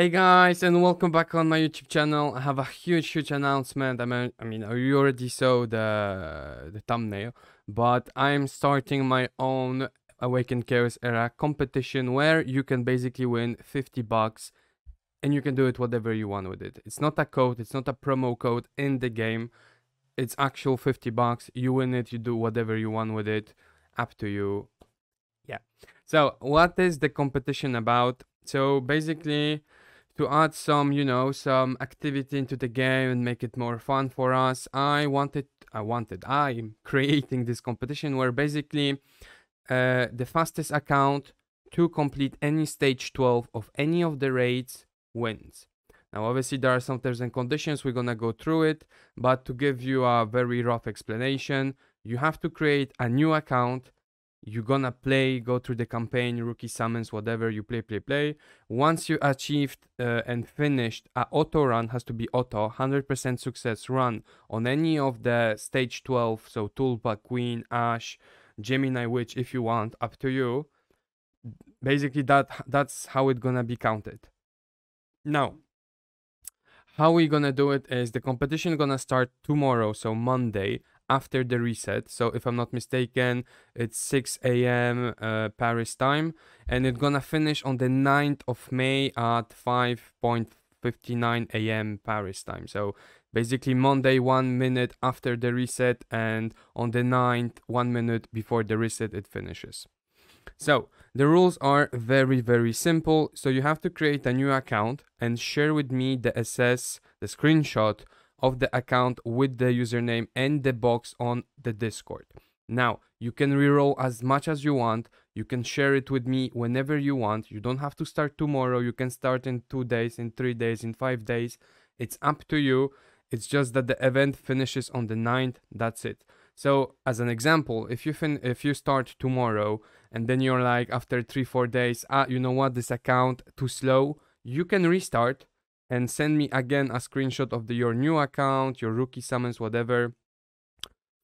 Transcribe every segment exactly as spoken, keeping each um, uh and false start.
Hey guys, and welcome back on my YouTube channel. I have a huge huge announcement. I mean, I mean you already saw the the thumbnail, but I'm starting my own Awakened Chaos Era competition where you can basically win fifty bucks and you can do it whatever you want with it. It's not a code, it's not a promo code in the game. It's actual fifty bucks. You win it, you do whatever you want with it. Up to you. Yeah. So, what is the competition about? So, basically, to add some, you know, some activity into the game and make it more fun for us, I wanted, I wanted, I'm creating this competition where basically uh, the fastest account to complete any stage twelve of any of the raids wins. Now, obviously, there are some terms and conditions. We're gonna go through it, but to give you a very rough explanation, you have to create a new account. You're gonna play, go through the campaign, rookie summons, whatever, you play, play, play. Once you achieved uh, and finished, an auto run has to be auto, one hundred percent success run on any of the stage twelve, so Tulpa, Queen, Ash, Gemini Witch, if you want, up to you. Basically, that that's how it's gonna be counted. Now, how we're gonna do it is the competition gonna start tomorrow, so Monday, after the reset. So if I'm not mistaken, it's six A M uh, Paris time, and it's gonna finish on the ninth of May at five fifty-nine A M Paris time. So basically Monday, one minute after the reset, and on the ninth, one minute before the reset, it finishes. So the rules are very, very simple. So you have to create a new account and share with me the S S, the screenshot of the account with the username and the box on the Discord. Now, you can reroll as much as you want. You can share it with me whenever you want. You don't have to start tomorrow. You can start in two days, in three days, in five days. It's up to you. It's just that the event finishes on the ninth. That's it. So as an example, if you fin if you start tomorrow and then you're like, after three, four days, ah, you know what, this account too slow, you can restart and send me again a screenshot of the, your new account, your rookie summons, whatever.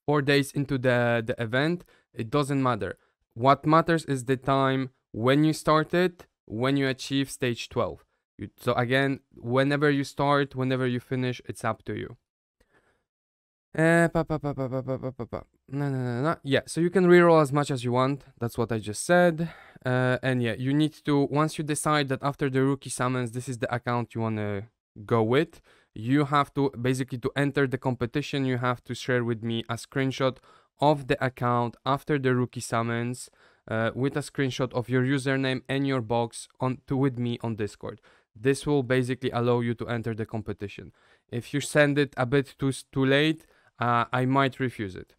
Four days into the, the event, it doesn't matter. What matters is the time when you started, when you achieve stage twelve. You, so again, whenever you start, whenever you finish, it's up to you. Uh, pa, pa, pa, pa, pa, pa, pa, pa. No, no, no, no. Yeah, so you can reroll as much as you want. That's what I just said. Uh, and yeah, you need to, once you decide that after the rookie summons, this is the account you want to go with, you have to, basically to enter the competition, you have to share with me a screenshot of the account after the rookie summons uh, with a screenshot of your username and your box on to with me on Discord. This will basically allow you to enter the competition. If you send it a bit too, too late, Uh, I might refuse it.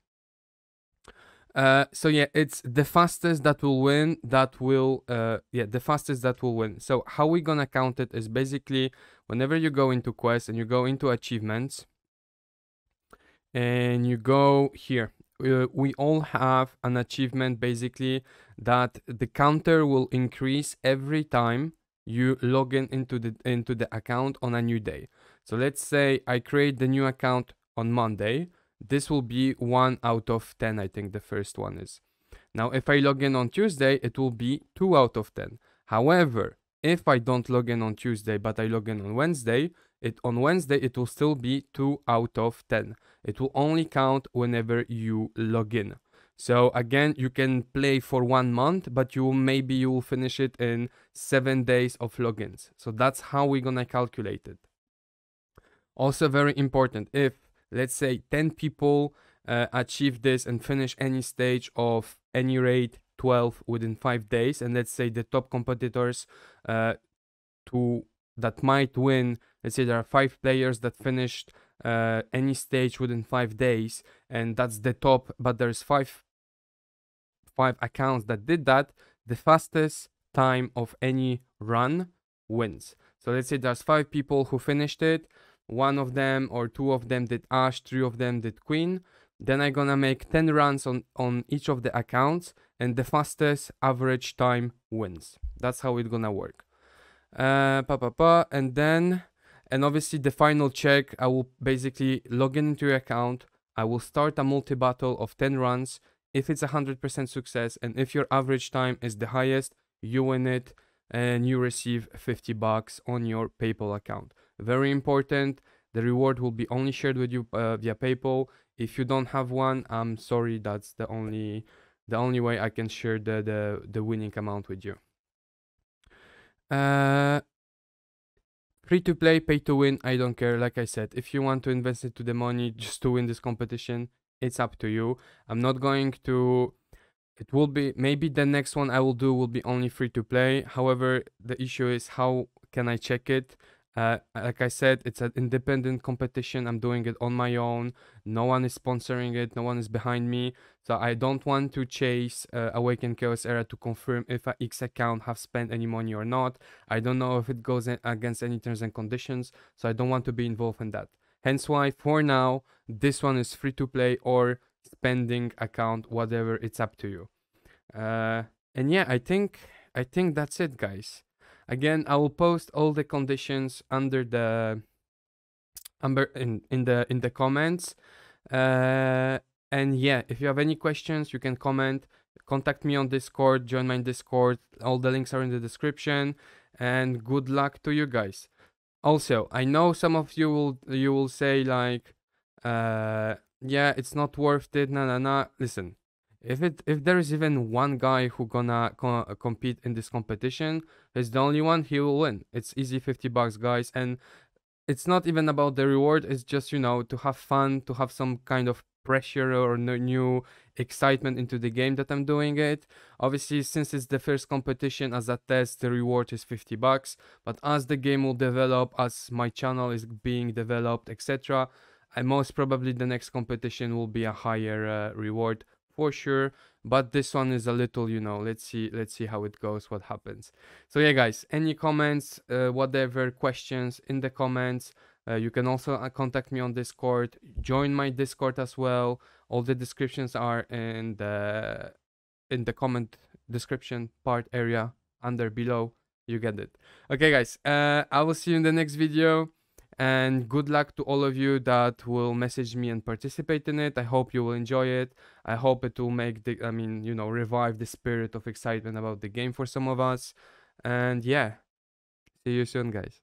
Uh, so yeah, it's the fastest that will win. That will uh, yeah, the fastest that will win. So how we gonna count it is basically whenever you go into quests and you go into achievements, and you go here. Uh, we all have an achievement basically that the counter will increase every time you log in into the into the account on a new day. So let's say I create the new account on Monday, this will be one out of ten, I think the first one is. Now, if I log in on Tuesday, it will be two out of ten. However, if I don't log in on Tuesday, but I log in on Wednesday, it on Wednesday, it will still be two out of ten. It will only count whenever you log in. So again, you can play for one month, but you maybe you will finish it in seven days of logins. So that's how we're gonna calculate it. Also very important, if let's say ten people uh, achieve this and finish any stage of any raid twelve within five days. And let's say the top competitors uh, to that might win. Let's say there are five players that finished uh, any stage within five days. And that's the top. But there's five, five accounts that did that. The fastest time of any run wins. So let's say there's five people who finished it. One of them or two of them did Ash, three of them did Queen. Then I'm gonna make ten runs on, on each of the accounts, and the fastest average time wins. That's how it's gonna work. Uh, pa, pa, pa. And then, and obviously the final check, I will basically log in into your account. I will start a multi-battle of ten runs. If it's one hundred percent success, and if your average time is the highest, you win it. and you receive fifty bucks on your PayPal account. Very important, the reward will be only shared with you uh, via PayPal. If you don't have one, I'm sorry, that's the only the only way I can share the the, the winning amount with you. Uh, free to play, pay to win, I don't care. Like I said, if you want to invest into the money just to win this competition, it's up to you. I'm not going to, it will be, maybe the next one I will do will be only free to play. However, the issue is how can I check it? Uh, like I said, it's an independent competition. I'm doing it on my own. No one is sponsoring it. No one is behind me. So I don't want to chase uh, Awakened Chaos Era to confirm if an X account have spent any money or not. I don't know if it goes against any terms and conditions. So I don't want to be involved in that. Hence why, for now, this one is free to play or spending account, whatever, it's up to you. Uh, and yeah, I think, I think that's it, guys. Again, I will post all the conditions under the under in, in the in the comments. Uh, and yeah, if you have any questions, you can comment, contact me on Discord, join my Discord. All the links are in the description. And good luck to you guys. Also, I know some of you will you will say like, uh, yeah, it's not worth it. Nah, nah, nah. Listen, if it if there is even one guy who gonna co compete in this competition, it's the only one, he will win. It's easy, fifty bucks, guys, and it's not even about the reward. It's just, you know, to have fun, to have some kind of pressure or no new excitement into the game that I'm doing it. Obviously, since it's the first competition, as a test, the reward is fifty bucks. But as the game will develop, as my channel is being developed, et cetera, and most probably the next competition will be a higher uh, reward for sure, but this one is a little, you know, let's see let's see how it goes, what happens. So yeah, guys, any comments, uh, whatever questions in the comments. Uh, you can also uh, contact me on Discord, join my Discord as well. All the descriptions are in the in the comment description part area under below, you get it. Okay, guys, uh, I will see you in the next video. And good luck to all of you that will message me and participate in it. I hope you will enjoy it. I hope it will make the, I mean, you know, revive the spirit of excitement about the game for some of us. And yeah, see you soon, guys.